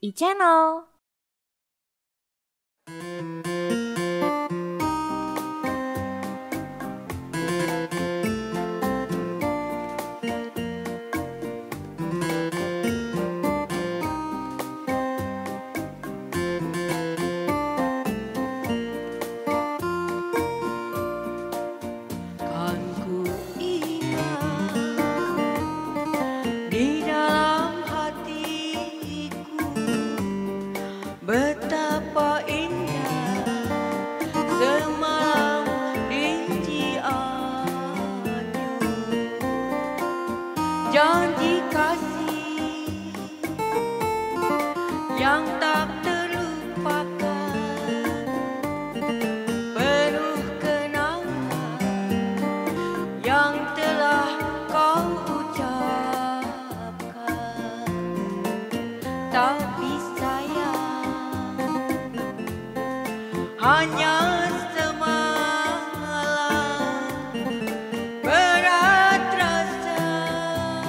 I-CHANNEL. Betapa indah semalam di Cianjur, janji kasih yang tak terlupakan, penuh kenangan yang telah kau ucapkan. Tapi hanya semalam berat rasa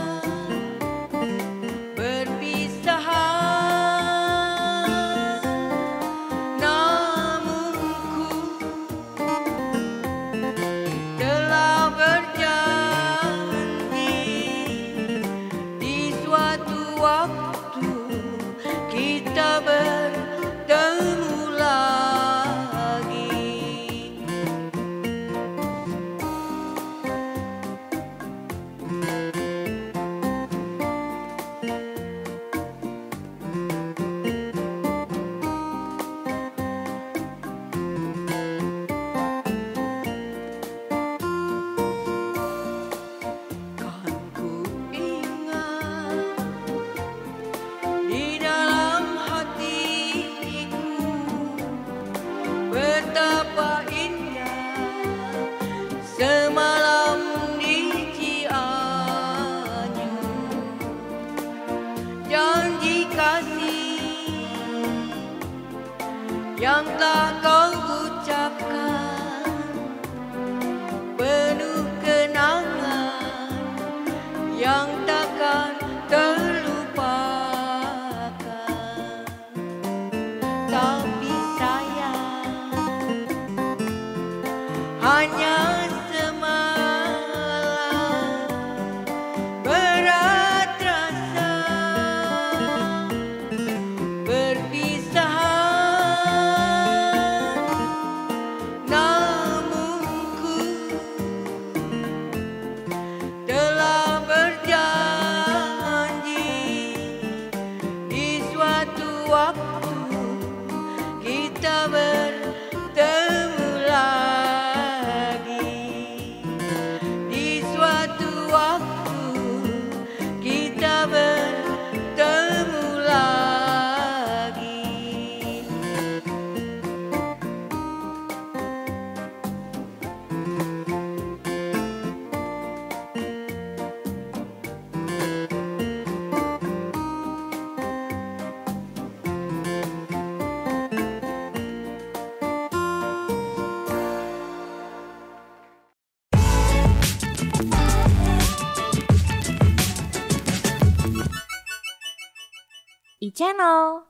perpisahan, namun ku telah berjanji di suatu waktu kita bertemu semalam di Cianjur, janji kasih yang telah kau ucapkan, penuh kenangan yang takkan terlupakan. Tapi sayang, hanya waktu kita bertemu lagi, di suatu waktu kita bertemu lagi. I-CHANNEL.